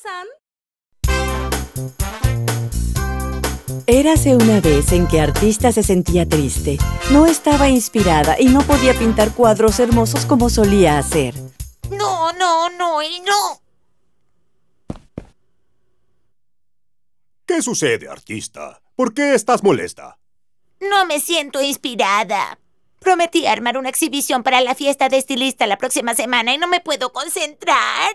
San. Érase una vez en que Artista se sentía triste. No estaba inspirada y no podía pintar cuadros hermosos como solía hacer. ¡No, no, no y no! ¿Qué sucede, Artista? ¿Por qué estás molesta? No me siento inspirada. Prometí armar una exhibición para la fiesta de estilista la próxima semana y no me puedo concentrar.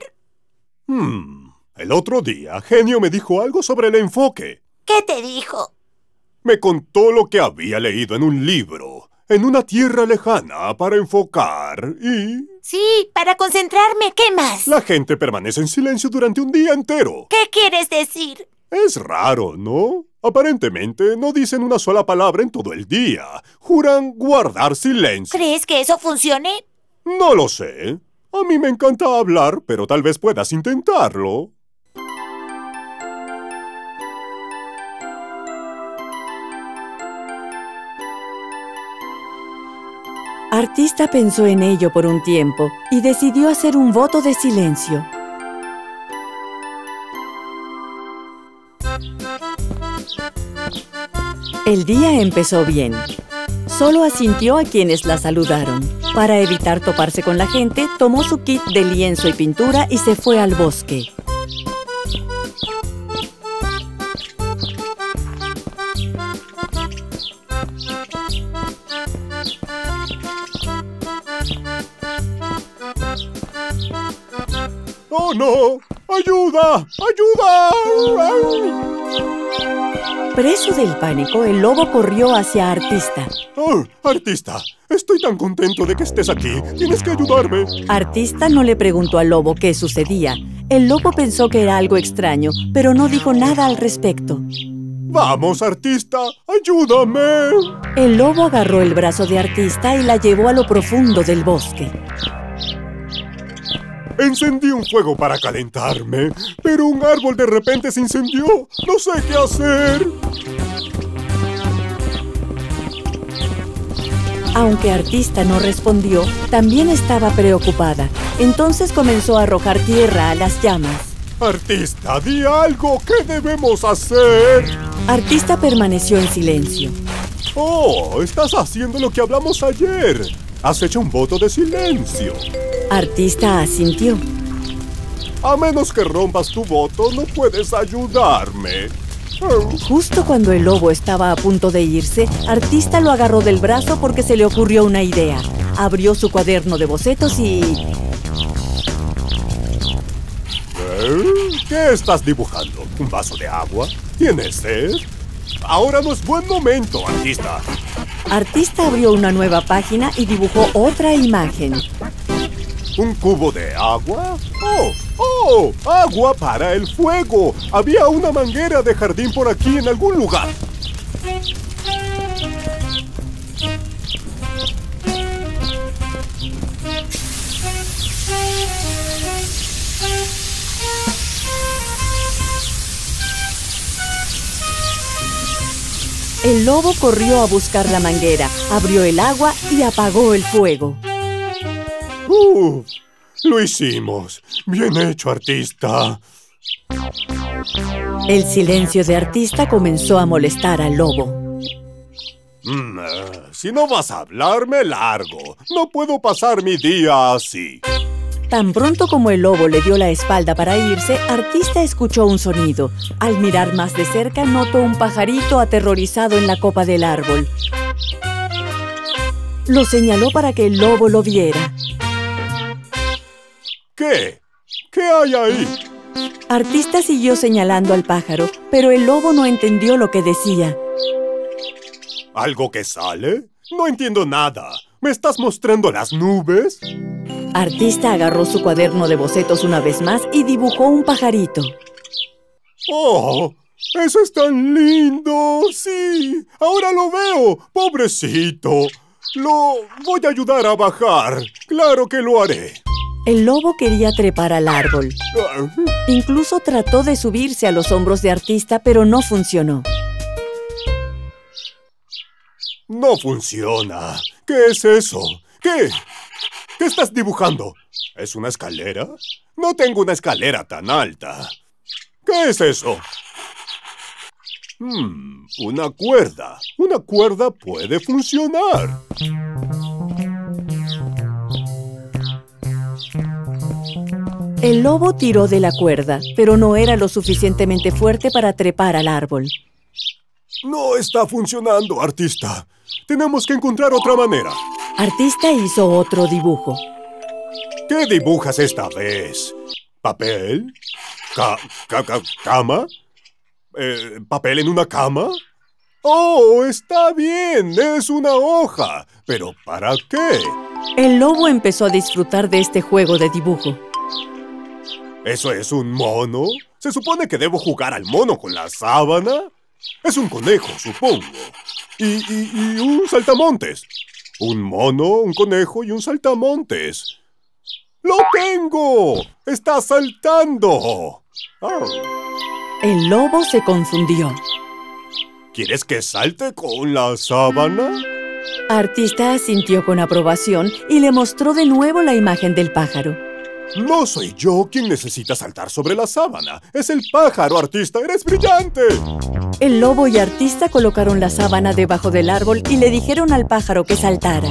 El otro día, Genio me dijo algo sobre el enfoque. ¿Qué te dijo? Me contó lo que había leído en un libro, en una tierra lejana, para enfocar y... Sí, para concentrarme. ¿Qué más? La gente permanece en silencio durante un día entero. ¿Qué quieres decir? Es raro, ¿no? Aparentemente no dicen una sola palabra en todo el día. Juran guardar silencio. ¿Crees que eso funcione? No lo sé. A mí me encanta hablar, pero tal vez puedas intentarlo. Artista pensó en ello por un tiempo y decidió hacer un voto de silencio. El día empezó bien. Solo asintió a quienes la saludaron. Para evitar toparse con la gente, tomó su kit de lienzo y pintura y se fue al bosque. ¡Oh, no! ¡Ayuda! ¡Ayuda! Preso del pánico, el lobo corrió hacia Artista. ¡Oh, Artista! Estoy tan contento de que estés aquí. Tienes que ayudarme. Artista no le preguntó al lobo qué sucedía. El lobo pensó que era algo extraño, pero no dijo nada al respecto. ¡Vamos, Artista! ¡Ayúdame! El lobo agarró el brazo de Artista y la llevó a lo profundo del bosque. Encendí un fuego para calentarme, pero un árbol de repente se incendió. ¡No sé qué hacer! Aunque Artista no respondió, también estaba preocupada. Entonces comenzó a arrojar tierra a las llamas. Artista, di algo. ¿Qué debemos hacer? Artista permaneció en silencio. ¡Oh! Estás haciendo lo que hablamos ayer. Has hecho un voto de silencio. Artista asintió. A menos que rompas tu voto, no puedes ayudarme. Justo cuando el lobo estaba a punto de irse, Artista lo agarró del brazo porque se le ocurrió una idea. Abrió su cuaderno de bocetos y... ¿Qué estás dibujando? ¿Un vaso de agua? ¿Tienes sed? Ahora no es buen momento, Artista. Artista abrió una nueva página y dibujó otra imagen. ¿Un cubo de agua? ¡Oh! ¡Oh! ¡Agua para el fuego! Había una manguera de jardín por aquí en algún lugar. El lobo corrió a buscar la manguera, abrió el agua y apagó el fuego. ¡Lo hicimos! ¡Bien hecho, Artista! El silencio de Artista comenzó a molestar al lobo. Si no vas a hablar, me largo. No puedo pasar mi día así. Tan pronto como el lobo le dio la espalda para irse, Artista escuchó un sonido. Al mirar más de cerca, notó un pajarito aterrorizado en la copa del árbol. Lo señaló para que el lobo lo viera. ¿Qué? ¿Qué hay ahí? Artista siguió señalando al pájaro, pero el lobo no entendió lo que decía. ¿Algo que sale? No entiendo nada. ¿Me estás mostrando las nubes? Artista agarró su cuaderno de bocetos una vez más y dibujó un pajarito. ¡Oh! ¡Eso es tan lindo! ¡Sí! ¡Ahora lo veo! ¡Pobrecito! Lo voy a ayudar a bajar. ¡Claro que lo haré! El lobo quería trepar al árbol. Incluso trató de subirse a los hombros de Artista, pero no funcionó. No funciona. ¿Qué es eso? ¿Qué? ¿Qué estás dibujando? ¿Es una escalera? No tengo una escalera tan alta. ¿Qué es eso? Una cuerda. Una cuerda puede funcionar. El lobo tiró de la cuerda, pero no era lo suficientemente fuerte para trepar al árbol. No está funcionando, artista. Tenemos que encontrar otra manera. Artista hizo otro dibujo. ¿Qué dibujas esta vez? ¿Papel? ¿Cama? ¿Papel en una cama? ¡Oh, está bien! ¡Es una hoja! ¿Pero para qué? El lobo empezó a disfrutar de este juego de dibujo. ¿Eso es un mono? ¿Se supone que debo jugar al mono con la sábana? Es un conejo, supongo. Y un saltamontes. Un mono, un conejo y un saltamontes. ¡Lo tengo! ¡Está saltando! El lobo se confundió. ¿Quieres que salte con la sábana? Artista asintió con aprobación y le mostró de nuevo la imagen del pájaro. No soy yo quien necesita saltar sobre la sábana. Es el pájaro, artista. ¡Eres brillante! El lobo y artista colocaron la sábana debajo del árbol y le dijeron al pájaro que saltara.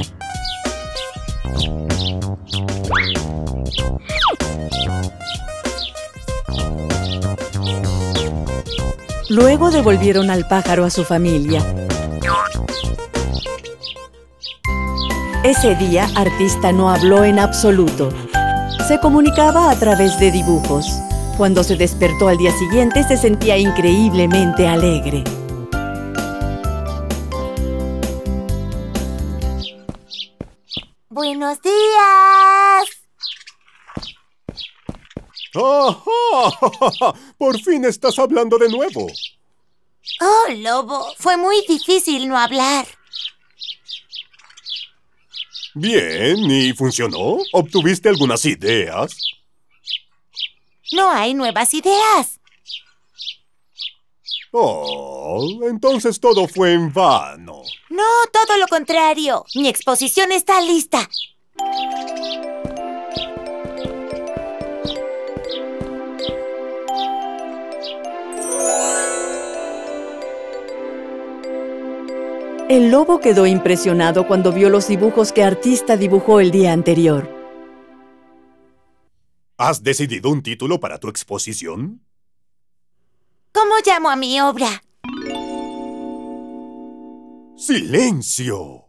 Luego devolvieron al pájaro a su familia. Ese día, artista no habló en absoluto. Se comunicaba a través de dibujos. Cuando se despertó al día siguiente, se sentía increíblemente alegre. ¡Buenos días! ¡Ajá! ¡Por fin estás hablando de nuevo! ¡Oh, lobo! Fue muy difícil no hablar. Bien, ¿y funcionó? ¿Obtuviste algunas ideas? No hay nuevas ideas. Oh, entonces todo fue en vano. No, todo lo contrario. Mi exposición está lista. El lobo quedó impresionado cuando vio los dibujos que artista dibujó el día anterior. ¿Has decidido un título para tu exposición? ¿Cómo llamo a mi obra? ¡Silencio!